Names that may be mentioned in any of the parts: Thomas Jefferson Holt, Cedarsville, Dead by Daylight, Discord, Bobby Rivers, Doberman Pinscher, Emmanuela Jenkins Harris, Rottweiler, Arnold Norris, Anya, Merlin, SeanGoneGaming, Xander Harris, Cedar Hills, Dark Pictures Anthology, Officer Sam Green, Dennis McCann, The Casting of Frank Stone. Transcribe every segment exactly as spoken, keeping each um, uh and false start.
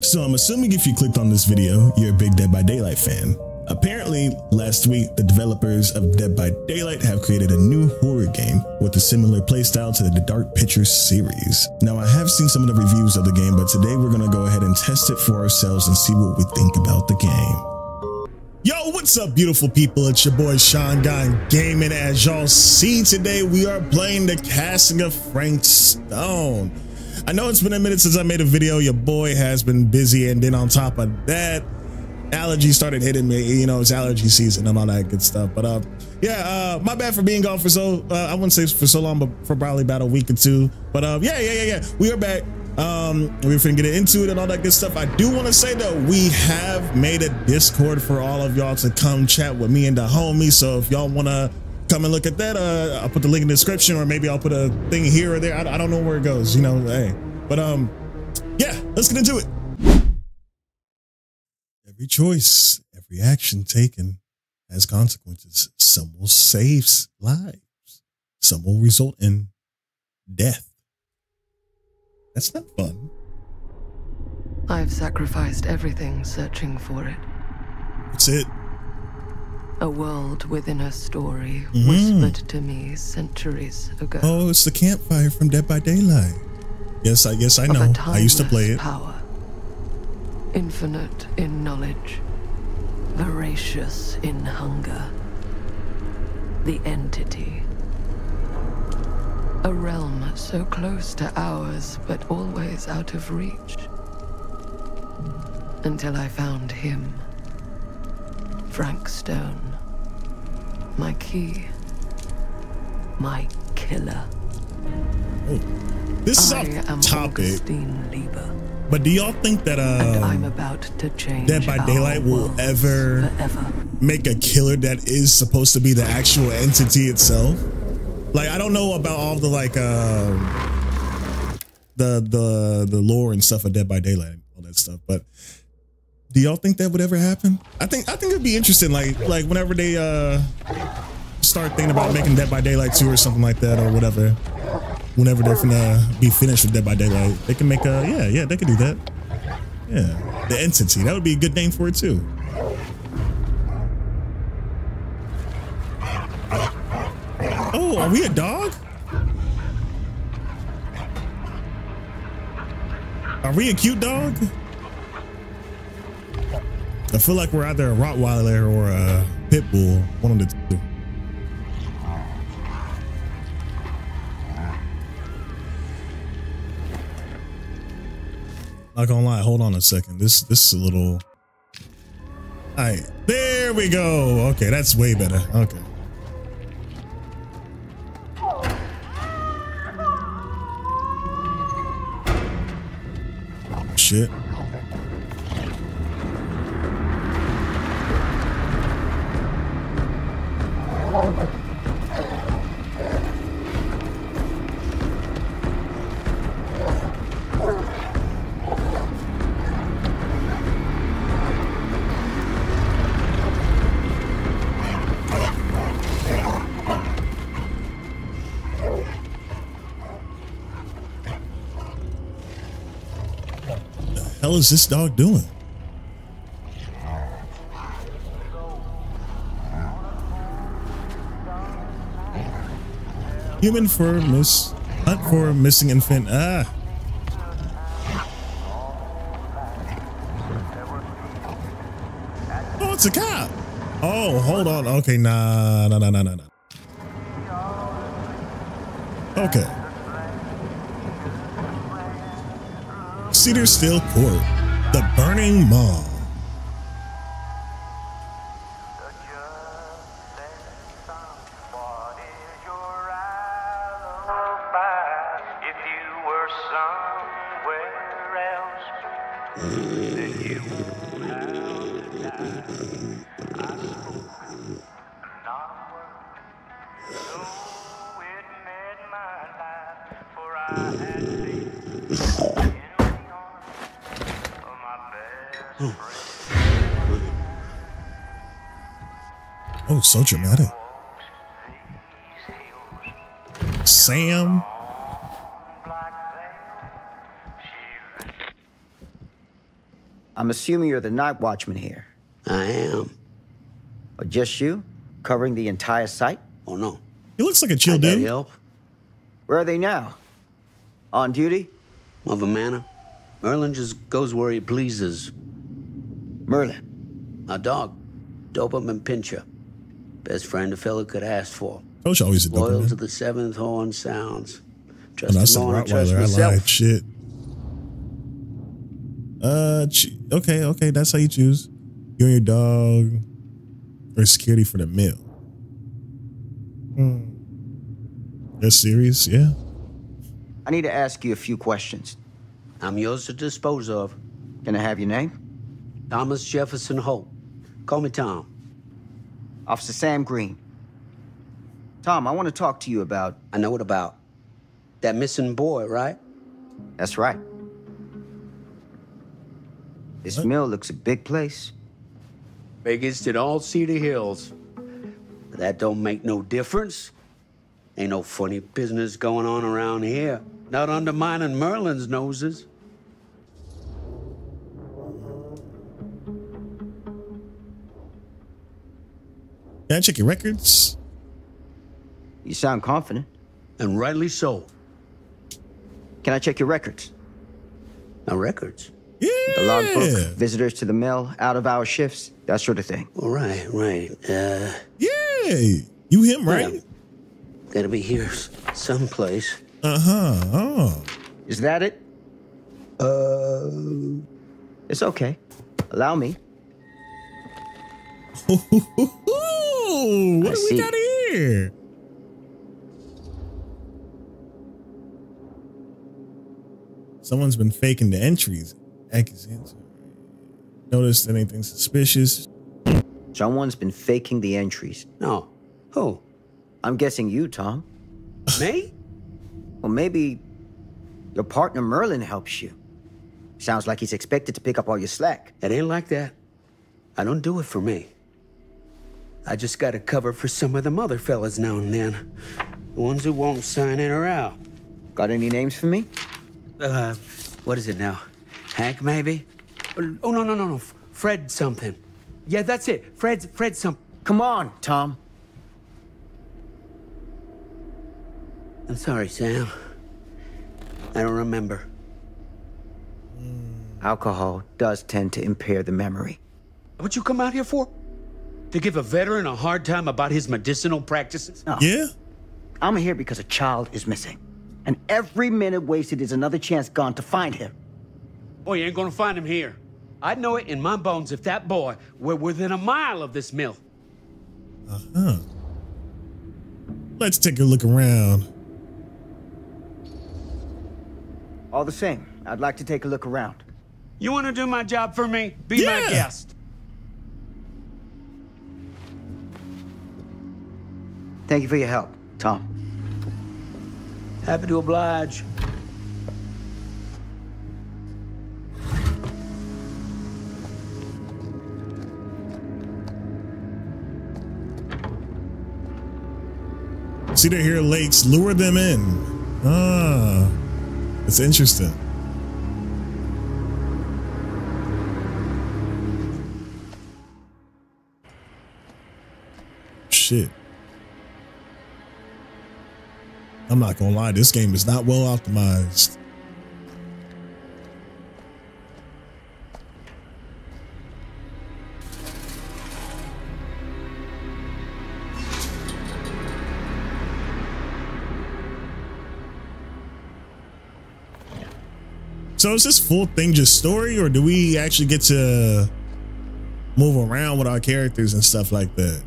So I'm assuming if you clicked on this video, you're a big Dead by Daylight fan. Apparently, last week, the developers of Dead by Daylight have created a new horror game with a similar playstyle to the Dark Pictures series. Now, I have seen some of the reviews of the game, but today we're going to go ahead and test it for ourselves and see what we think about the game. Yo, what's up, beautiful people? It's your boy, SeanGoneGaming. As y'all see today, we are playing The Casting of Frank Stone. I know it's been a minute since I made a video. Your boy has been busy, and then on top of that, allergies started hitting me. You know, it's allergy season and all that good stuff. But uh, yeah, uh, my bad for being gone for so uh, I wouldn't say for so long, but for probably about a week or two. But uh, yeah, yeah, yeah, yeah, we are back. Um, we're finna get into it and all that good stuff. I do want to say that we have made a Discord for all of y'all to come chat with me and the homies. So if y'all wanna come and look at that, uh I'll put the link in the description, or maybe I'll put a thing here or there. I, I don't know where it goes, you know. Hey, but um yeah, let's get into it. Every choice, every action taken has consequences. Some will save lives, some will result in death. That's not fun. I've sacrificed everything searching for it. That's it. A world within a story mm. whispered to me centuries ago. Oh, it's the campfire from Dead by Daylight. Yes, I guess I know. I used to play it. Power, infinite in knowledge, voracious in hunger. The entity. A realm so close to ours, but always out of reach. Until I found him. Frank Stone, my key, my killer. Oh, this is off topic, but do y'all think that um, I'm about to change Dead by Daylight will ever forever. make a killer that is supposed to be the actual entity itself? Like, I don't know about all the like uh, the the the lore and stuff of Dead by Daylight and all that stuff, but do y'all think that would ever happen? I think I think it'd be interesting, like like whenever they uh start thinking about making Dead by Daylight two or something like that, or whatever. Whenever they're gonna be finished with Dead by Daylight, they can make a yeah yeah they could do that. Yeah, the entity, that would be a good name for it too. Oh, are we a dog? Are we a cute dog? I feel like we're either a Rottweiler or a pit bull, one of the two. Not gonna lie, hold on a second. This this is a little. All right, there we go. Okay, that's way better. Okay. Oh, shit. What the hell is this dog doing? Human for miss hunt for missing infant. Ah. Oh, it's a cop. Oh, hold on. Okay, nah, nah, nah, nah, nah, nah. Okay. Cedarsville Court, the burning mall. Oh, so dramatic. Sam. I'm assuming you're the night watchman here. I am. Or just you? Covering the entire site? Oh, no. He looks like a chill dude. Help. Where are they now? On duty? Of a manor. Merlin just goes where he pleases. Merlin. My dog. Doberman Pinscher. Best friend a fella could ask for. Coach always a Loyal Doberman. To the seventh horn sounds. Trust oh, no, that's a Rottweiler. I myself. lied. Shit. Uh, okay, okay. That's how you choose. You and your dog or security for the meal. Hmm. That's serious, yeah. I need to ask you a few questions. I'm yours to dispose of. Can I have your name? Thomas Jefferson Holt. Call me Tom. Officer Sam Green. Tom, I want to talk to you about... I know what about. That missing boy, right? That's right. This what? mill looks a big place. Biggest in all Cedar Hills. But that don't make no difference. Ain't no funny business going on around here. Not undermining Merlin's noses. Can I check your records? You sound confident. And rightly so. Can I check your records? My records? Yeah. The logbook, visitors to the mill, out of hour shifts, that sort of thing. All right, right. Uh, yeah. You him, right? Yeah. Gotta be here someplace. Uh-huh. Oh. Is that it? Uh. It's okay. Allow me. what I do see. we got here? Someone's been faking the entries. Noticed anything suspicious? Someone's been faking the entries. No. Who? I'm guessing you, Tom. Me? Well, maybe your partner Merlin helps you. Sounds like he's expected to pick up all your slack. It ain't like that. I don't do it for me. I just got to cover for some of them other fellas now and then. The ones who won't sign in or out. Got any names for me? Uh, what is it now? Hank, maybe? Oh, no, no, no, no. Fred something. Yeah, that's it. Fred's, Fred some. Come on, Tom. I'm sorry, Sam. I don't remember. Alcohol does tend to impair the memory. What you come out here for? To give a veteran a hard time about his medicinal practices? No. Yeah. I'm here because a child is missing. And every minute wasted is another chance gone to find him. Boy, you ain't gonna find him here. I'd know it in my bones if that boy were within a mile of this mill. Uh-huh. Let's take a look around. All the same, I'd like to take a look around. You want to do my job for me? Be yeah. my guest. Thank you for your help, Tom. Happy to oblige. Cedar Hill Lakes, lure them in. Ah. It's interesting. Shit. I'm not gonna lie, this game is not well optimized. So is this full thing just story, or do we actually get to move around with our characters and stuff like that?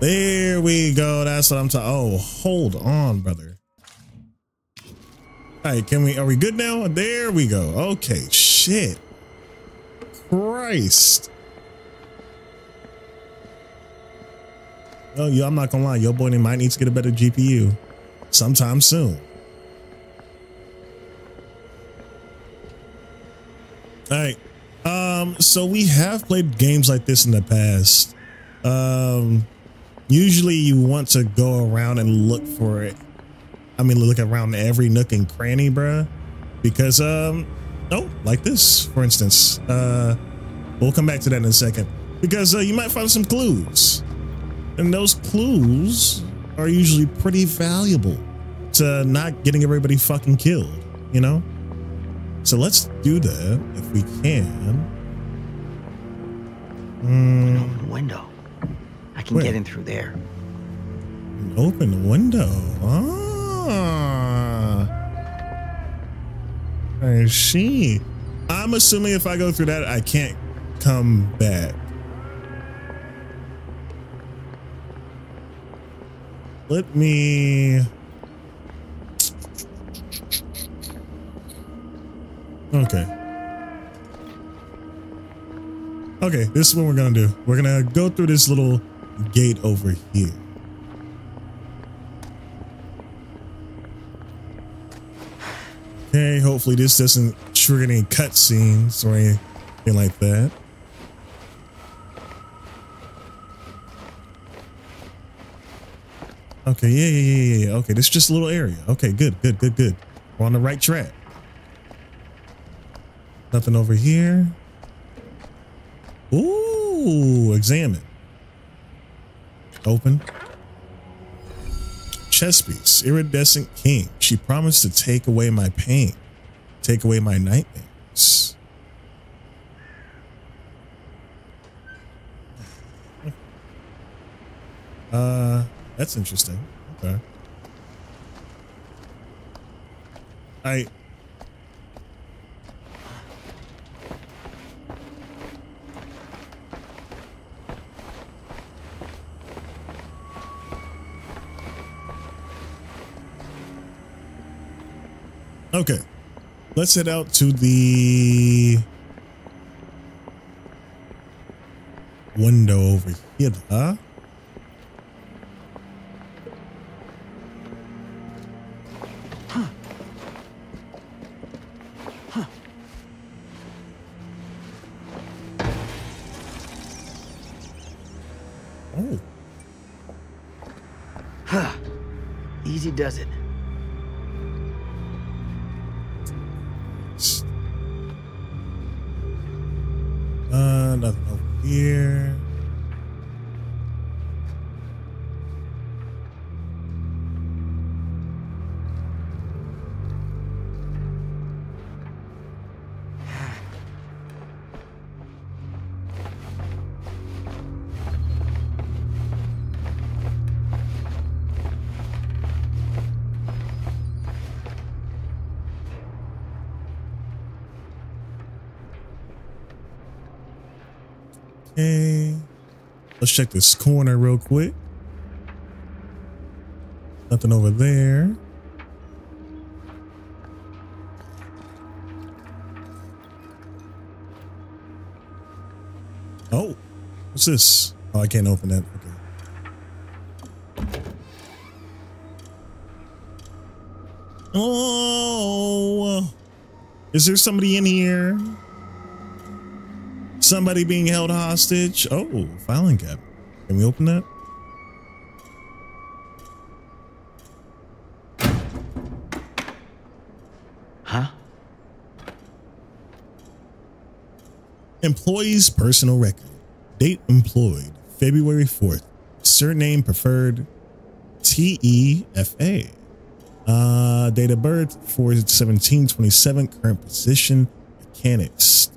There we go. That's what I'm talking. Oh, hold on, brother. All right, can we? Are we good now? There we go. Okay, shit. Christ. Oh, yo, I'm not gonna lie. Your boy, they might need to get a better G P U sometime soon. All right, um, so we have played games like this in the past. Um, usually you want to go around and look for it. I mean, look around every nook and cranny, bruh, because um, Oh, like this, for instance. Uh, we'll come back to that in a second, because uh, you might find some clues, and those clues are usually pretty valuable to not getting everybody fucking killed, you know? So let's do that if we can. Mm. Open the window. I can Where? get in through there. Open the window. Ah. I see. I'm assuming if I go through that, I can't come back. Let me. Okay. Okay, this is what we're gonna do. We're gonna go through this little gate over here. Okay, hopefully this doesn't trigger any cutscenes or anything like that. Okay, yeah, yeah, yeah, yeah. Okay, this is just a little area. Okay, good, good, good, good. We're on the right track. Nothing over here. Ooh, examine. Open. Chess piece, iridescent king. She promised to take away my pain, take away my nightmares. Uh, that's interesting. Okay. I. Okay, let's head out to the window over here, huh? Huh. Huh. Oh. Huh. Easy does it. Nothing over here. Okay, let's check this corner real quick. Nothing over there. Oh, what's this? Oh, I can't open that. Okay. Oh, is there somebody in here? Somebody being held hostage. Oh, filing cabinet. Can we open that? Huh? Employee's personal record. Date employed February fourth. Surname preferred T E F A. Uh, date of birth four seventeen twenty-seven. Current position mechanics.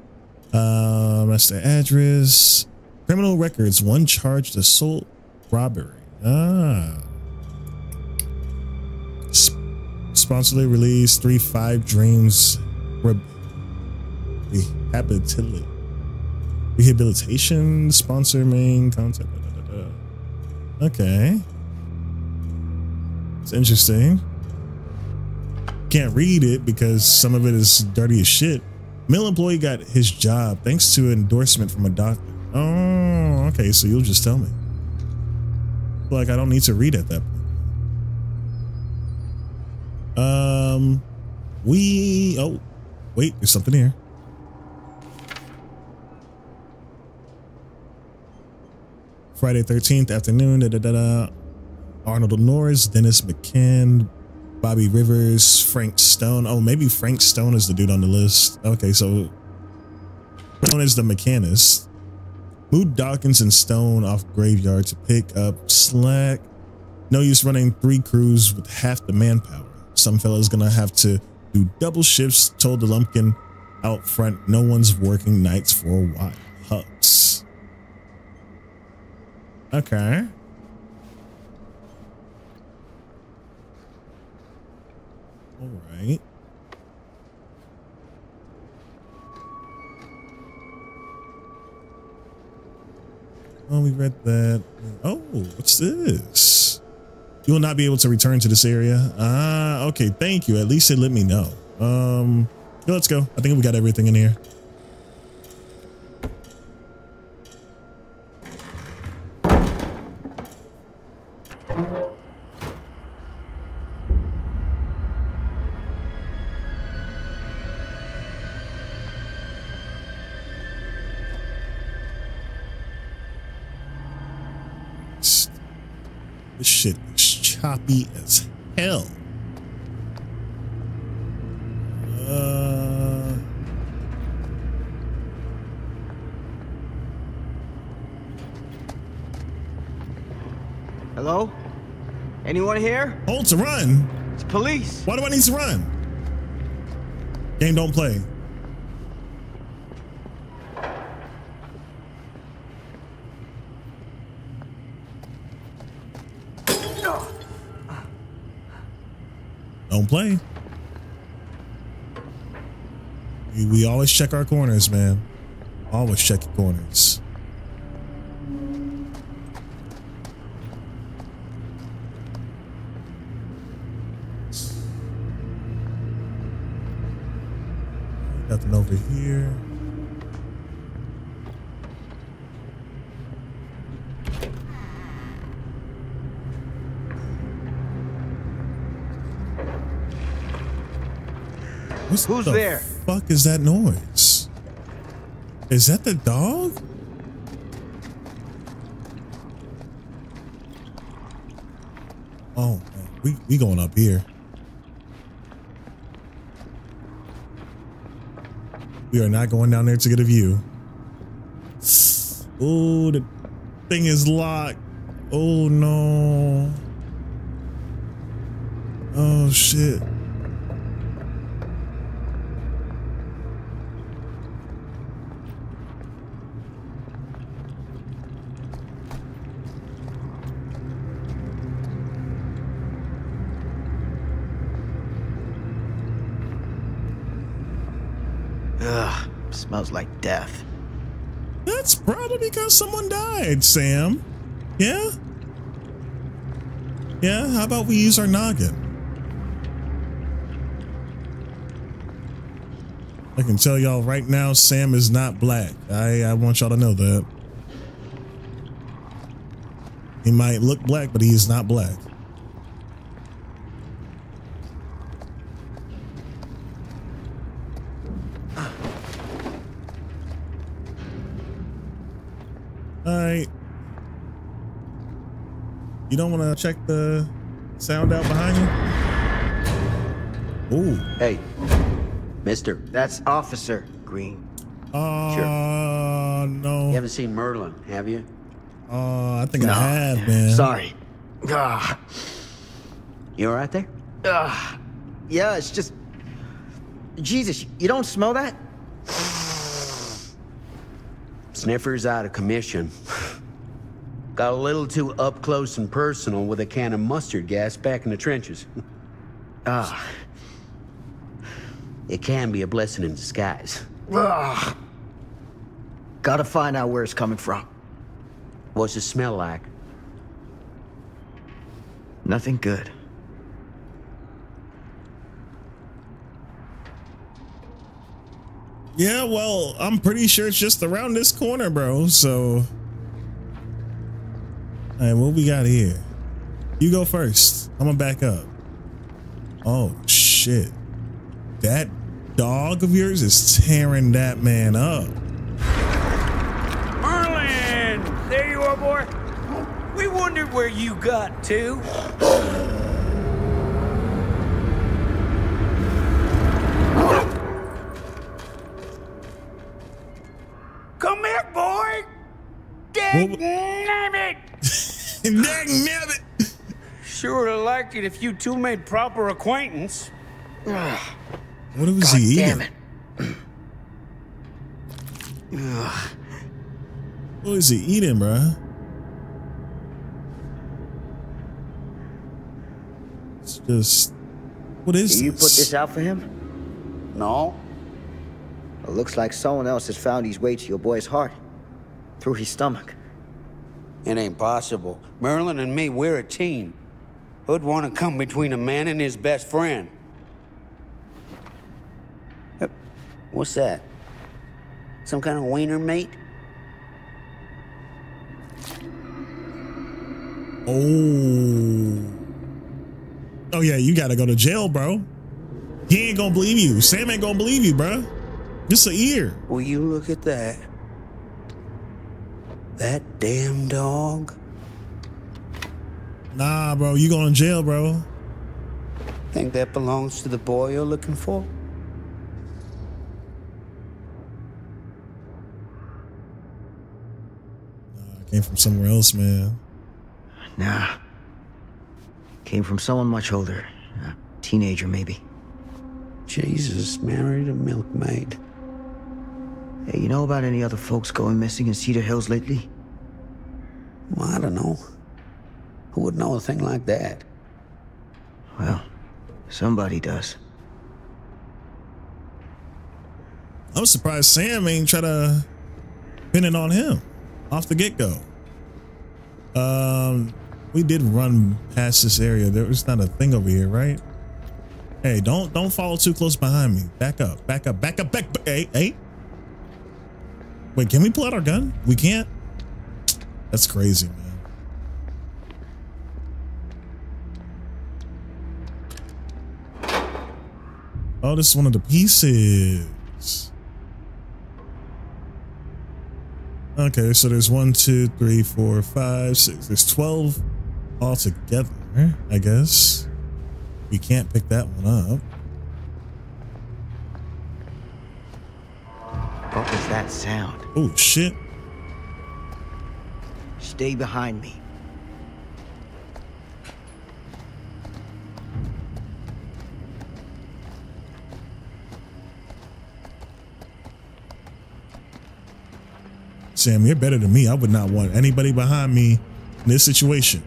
Um, that's the address. Criminal records, one charged assault, robbery. Ah. Sp sponsorly released three five dreams. Re rehabilitation. Rehabilitation. Sponsor main contact. Da, da, da. Okay. It's interesting. Can't read it because some of it is dirty as shit. Mill employee got his job thanks to an endorsement from a doctor. Oh, okay, so you'll just tell me. Like, I don't need to read at that point. Um, we, oh, wait, there's something here. Friday thirteenth afternoon, da da da da. Arnold Norris, Dennis McCann, Bobby Rivers, Frank Stone. Oh, maybe Frank Stone is the dude on the list. Okay, so Stone is the mechanist. Move Dawkins and Stone off graveyard to pick up slack. No use running three crews with half the manpower. Some fella's gonna have to do double shifts. Told the Lumpkin out front, no one's working nights for a while. Hucks. Okay. All right. Oh, we read that. Oh, what's this? You will not be able to return to this area. Ah, uh, okay. Thank you. At least it let me know. Um, yeah, let's go. I think we got everything in here. This shit is choppy as hell. Uh, Hello? Anyone here? Hold to run. It's police. Why do I need to run? Game don't play. Don't play. We, we always check our corners, man. Always check your corners. Nothing over here. What's Who's the there? Fuck is that noise? Is that the dog? Oh, man. we we going up here. We are not going down there to get a view. Oh, the thing is locked. Oh no. Oh shit. Ugh, smells like death. That's probably because someone died, Sam. Yeah? Yeah, how about we use our noggin? I can tell y'all right now, Sam is not black. I, I want y'all to know that. He might look black, but he is not black. Alright. You don't want to check the sound out behind you? Ooh. Hey, mister. That's Officer Green. Oh, uh, sure. No. You haven't seen Merlin, have you? Oh, uh, I think no. I have, man. Sorry. Ugh. You alright there? Ugh. Yeah, it's just... Jesus, you don't smell that? Sniffer's out of commission. Got a little too up close and personal with a can of mustard gas back in the trenches. Ah. It can be a blessing in disguise. Ugh. Gotta find out where it's coming from. What's it smell like? Nothing good. Yeah, well, I'm pretty sure it's just around this corner, bro. So, all right, what we got here? You go first. I'm gonna back up. Oh shit! That dog of yours is tearing that man up. Merlin, there you are, boy. We wondered where you got to. Come here, boy. Dagnabbit. Dagnabbit. Sure would like it if you two made proper acquaintance. What was God he damn eating? Damn it. What is he eating, bro? It's just. What is Did this? You put this out for him? No. It looks like someone else has found his way to your boy's heart. Through his stomach. It ain't possible. Merlin and me, we're a team. Who'd want to come between a man and his best friend? What's that? Some kind of wiener mate? Oh. Oh, yeah, you gotta go to jail, bro. He ain't gonna believe you. Sam ain't gonna believe you, bro. This a ear. Will you look at that? That damn dog. Nah, bro, you going to jail, bro. Think that belongs to the boy you're looking for? Nah, it came from somewhere else, man. Nah. Came from someone much older. A teenager, maybe. Jesus married a milkmaid. Hey, you know about any other folks going missing in Cedar Hills lately? Well, I don't know. Who would know a thing like that? Well, somebody does. I'm surprised Sam ain't try to pin it on him off the get-go. Um, we did run past this area. There was not a thing over here, right? Hey, don't don't follow too close behind me. Back up, back up, back up, back. Hey, hey. Wait, can we pull out our gun? We can't? That's crazy, man. Oh, this is one of the pieces. Okay, so there's one, two, three, four, five, six. There's twelve altogether, I guess. We can't pick that one up. What was that sound? Oh, shit. Stay behind me. Sam, you're better than me. I would not want anybody behind me in this situation.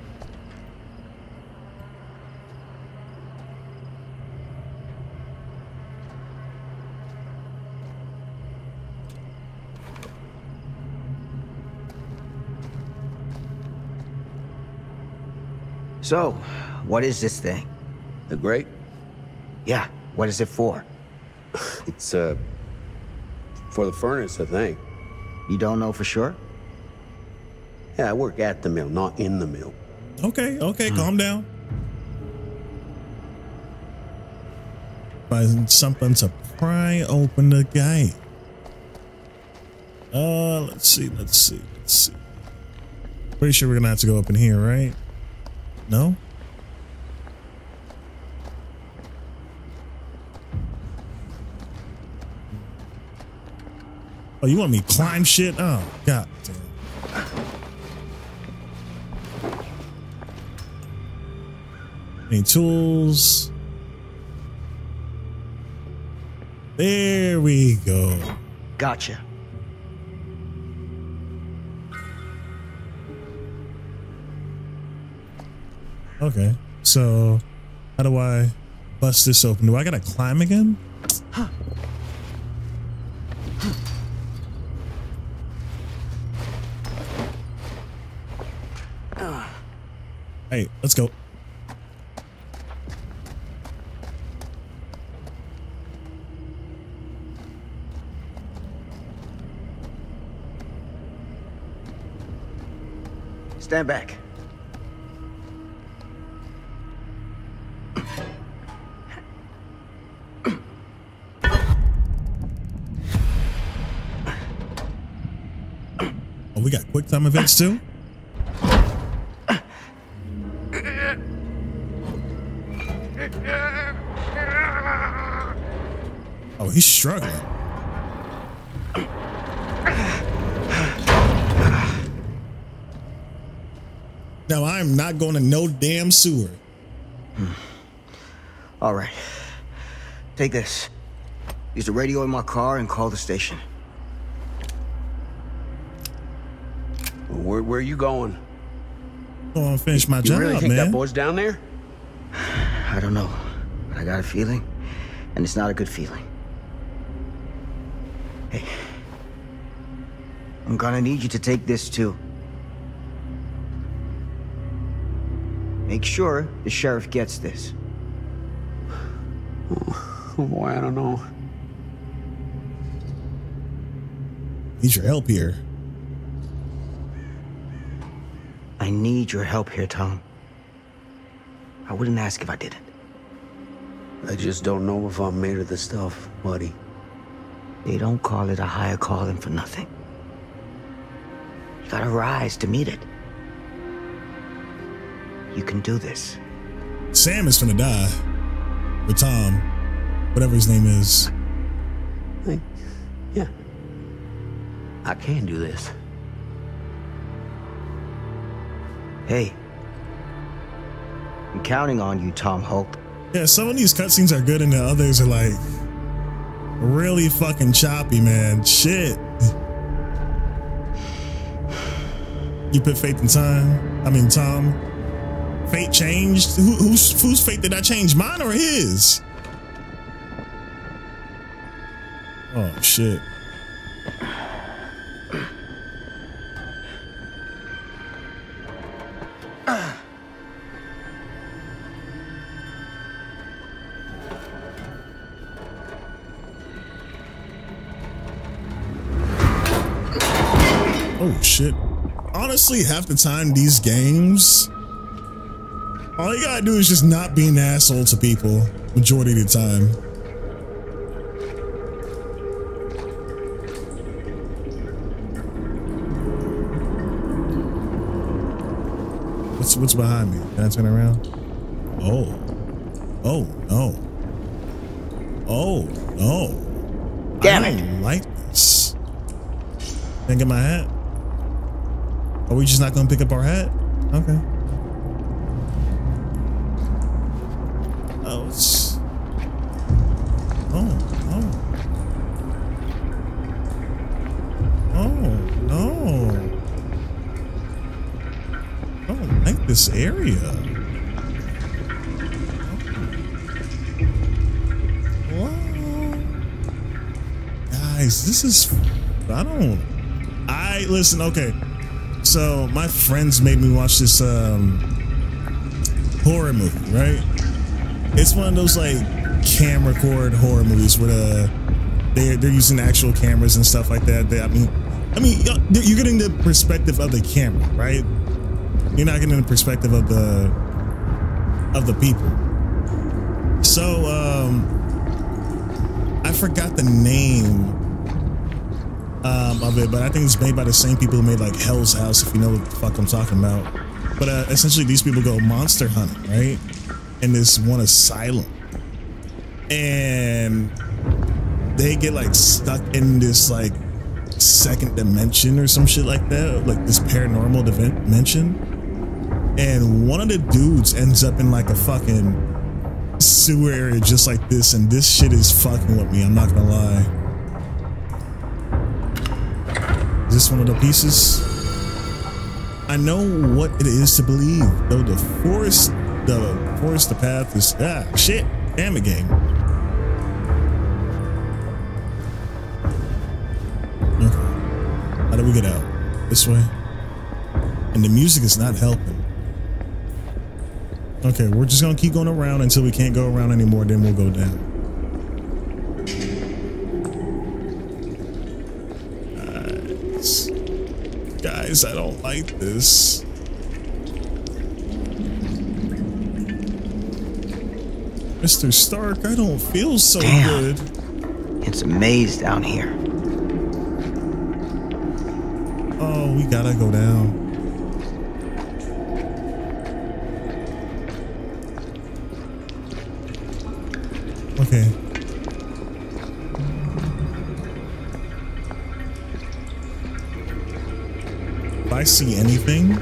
So, what is this thing? The grape? Yeah, what is it for? It's, uh, for the furnace, I think. You don't know for sure? Yeah, I work at the mill, not in the mill. Okay, okay, huh. Calm down. Find something to pry open the gate. Uh, let's see, let's see, let's see. Pretty sure we're gonna have to go up in here, right? No? Oh, you want me to climb shit? Oh, god damn. Any tools? There we go. Gotcha. Okay, so how do I bust this open? Do I gotta climb again? Huh. Huh. Uh. Hey, let's go. Stand back. We got quick time events too. Oh, he's struggling. Now I'm not going to no damn sewer. Hmm. All right. Take this. Use the radio in my car and call the station. Where, where are you going? Going to finish my job, man. You really think that boy's down there? I don't know. But I got a feeling, and it's not a good feeling. Hey, I'm gonna need you to take this too. Make sure the sheriff gets this. Oh, oh boy, I don't know. Need your help here. I need your help here, Tom. I wouldn't ask if I didn't. I just don't know if I'm made of the stuff, buddy. They don't call it a higher calling for nothing. You gotta rise to meet it. You can do this. Sam is gonna die. Or Tom. Whatever his name is. I, yeah. I can do this. Hey, I'm counting on you, Tom Holt. Yeah, some of these cutscenes are good and the others are like really fucking choppy, man. Shit. You put faith in time. I mean, Tom. Fate changed. Who, who's, whose fate did I change? Mine or his? Oh, shit. Oh shit. Honestly, half the time these games, all you gotta do is just not be an asshole to people majority of the time. What's what's behind me? Can I turn around? Oh. Oh no. Oh no. Damn it. I don't like this. Can I get my hat? Are we just not gonna pick up our hat? Okay. Oh, it's... Oh, oh. Oh, no. I don't like this area. Oh. Whoa. Guys, this is... I don't... I... Listen, okay. So my friends made me watch this um, horror movie, right? It's one of those like camcorder horror movies where the, they're, they're using actual cameras and stuff like that. They, I mean, I mean, you're getting the perspective of the camera, right? You're not getting the perspective of the of the people. So um, I forgot the name. Um, of it, but I think it's made by the same people who made like Hell's House, if you know what the fuck I'm talking about. But uh, essentially these people go monster hunting, right? In this one asylum, and they get like stuck in this like second dimension or some shit like that, like this paranormal dimension. And one of the dudes ends up in like a fucking sewer area just like this, and this shit is fucking with me, I'm not gonna lie. Is this one of the pieces? I know what it is to believe, though the forest, the forest, the path is, ah, shit, damn it, game. Okay, how do we get out? This way? And the music is not helping. Okay, we're just gonna keep going around until we can't go around anymore, then we'll go down. Guys, I don't like this. Mister Stark, I don't feel so Damn. good. It's a maze down here. Oh, we gotta go down. Okay. I see anything,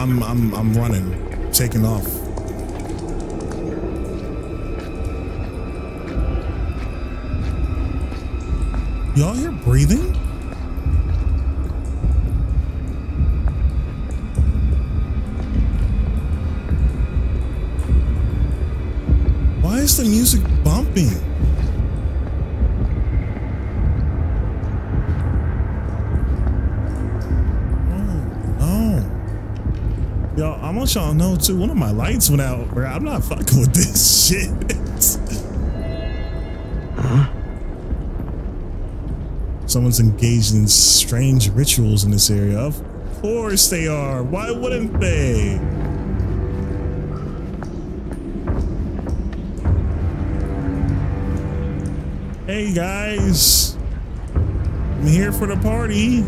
I'm I'm I'm running, taking off. Y'all hear breathing? Why is the music bumping? I want y'all to know too, one of my lights went out, bro. I'm not fucking with this shit. Huh? Someone's engaged in strange rituals in this area. Of course they are. Why wouldn't they? Hey guys, I'm here for the party.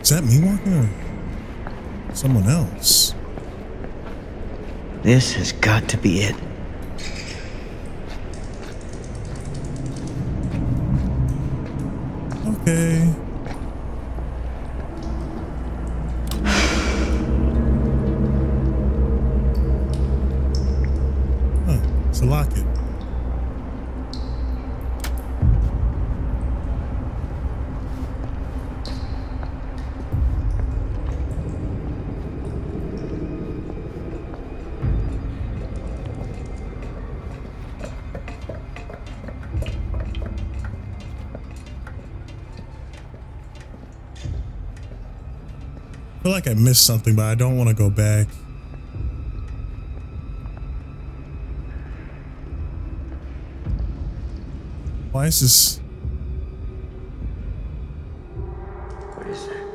Is that me walking or someone else? This has got to be it. Okay. Huh, it's a locket. I feel like I missed something, but I don't want to go back. Why is this? What is that?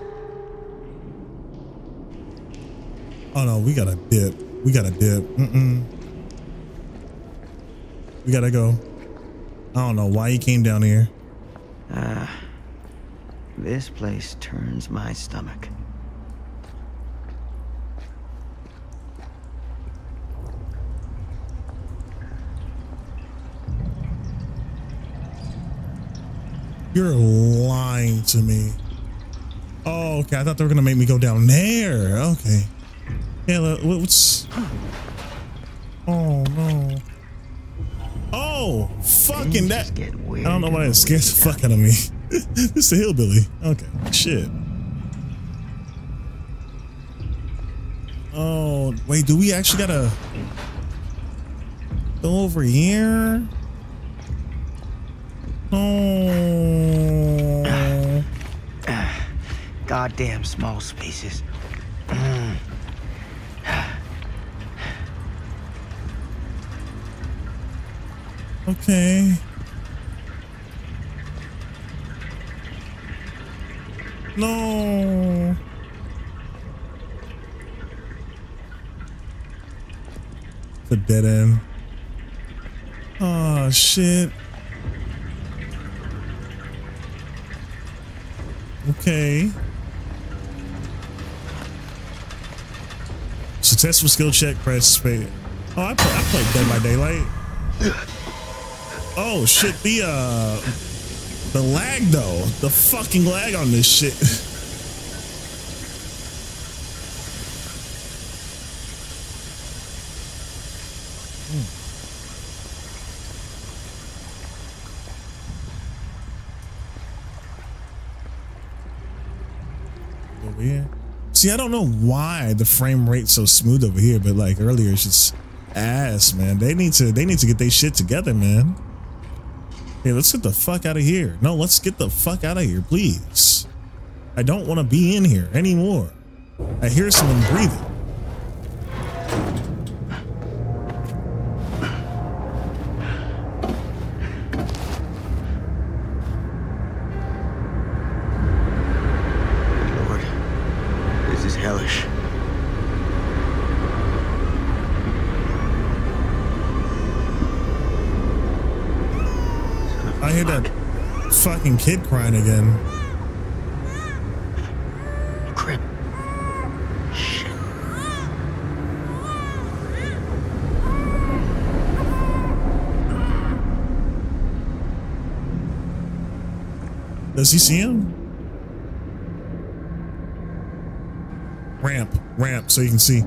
Oh no, we gotta dip. We gotta dip. Mm-mm. We gotta go. I don't know why he came down here. Ah, uh, this place turns my stomach. You're lying to me. Oh, okay. I thought they were gonna make me go down there. Okay. Yeah. What's? Oh no. Oh, fucking that. I don't know why it scares the fuck out of me. This is a hillbilly. Okay. Shit. Oh wait. Do we actually gotta go over here? Oh. Goddamn small spaces. Mm. Okay. No. It's a dead end. Oh shit. Okay. Successful skill check. Press space. Oh, I, play, I played Dead by Daylight. Oh shit, the uh, the lag though, the fucking lag on this shit. Hmm. Yeah. See, I don't know why the frame rate's so smooth over here, but like earlier, it's just ass, man. They need to, they need to get their shit together, man. Hey, let's get the fuck out of here. No, let's get the fuck out of here, please. I don't want to be in here anymore. I hear someone breathing. hear that fucking kid crying again. Crip. Shit. Does he see him? Ramp, ramp, so you can see.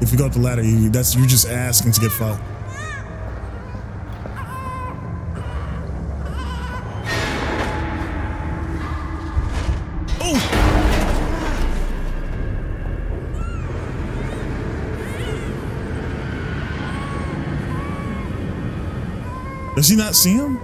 If you go up the ladder, you, that's you're just asking to get fucked. Oh! Does he not see him?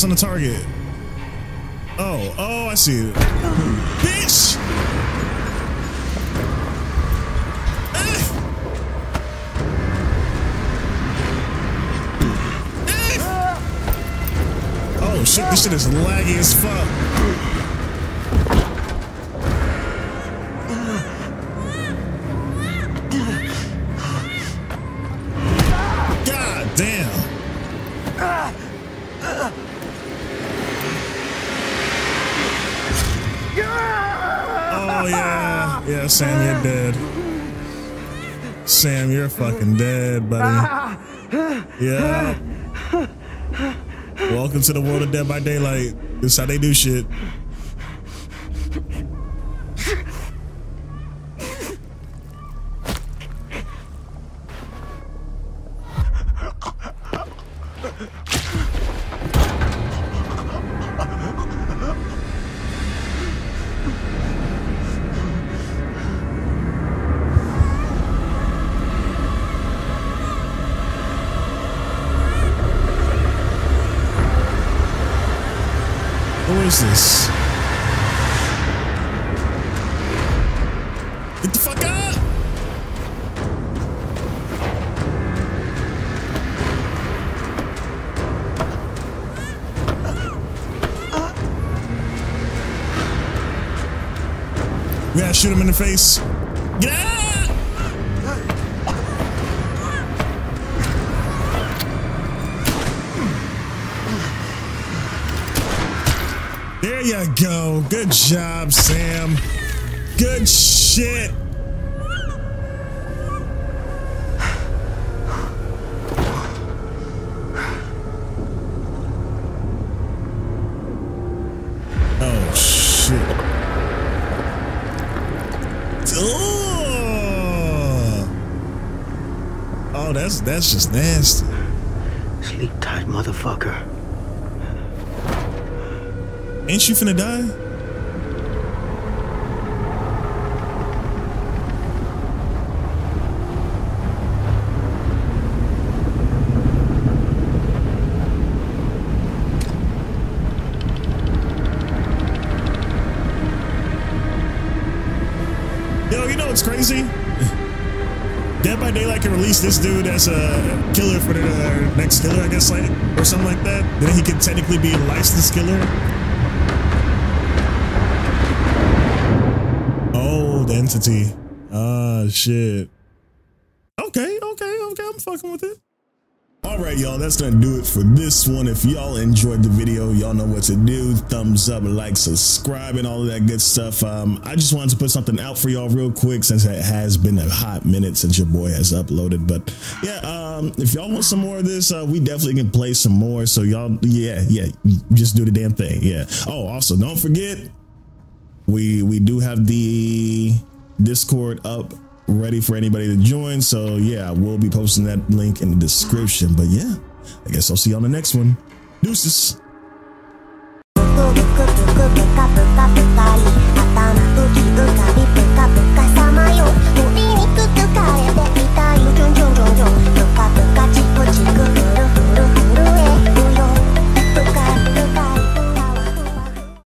On the target. Oh, oh, I see it. Bitch! Eh. Eh. Oh shit, this shit is laggy as fuck. Sam, you're dead. Sam, you're fucking dead, buddy. Yeah. Welcome to the world of Dead by Daylight. This is how they do shit. This. Get the fuck out! We gotta shoot him in the face. Get out! There you go. Good job, Sam. Good shit. Oh, shit. Oh, oh that's, that's just nasty. Sleep tight, motherfucker. Ain't she finna die? Yo, you know what's crazy? Dead by Daylight can release this dude as a killer for the uh, next killer, I guess, like, or something like that. Then he can technically be a licensed killer. Entity. Ah, uh, shit. Okay, okay, okay. I'm fucking with it. Alright, y'all, that's gonna do it for this one. If y'all enjoyed the video, y'all know what to do. Thumbs up, like, subscribe, and all of that good stuff. Um, I just wanted to put something out for y'all real quick since it has been a hot minute since your boy has uploaded. But yeah, um, if y'all want some more of this, uh, we definitely can play some more. So y'all, yeah, yeah, just do the damn thing. Yeah. Oh, also, don't forget, we we do have the Discord up ready for anybody to join, so yeah, I will be posting that link in the description. But yeah, I guess I'll see you on the next one. Deuces.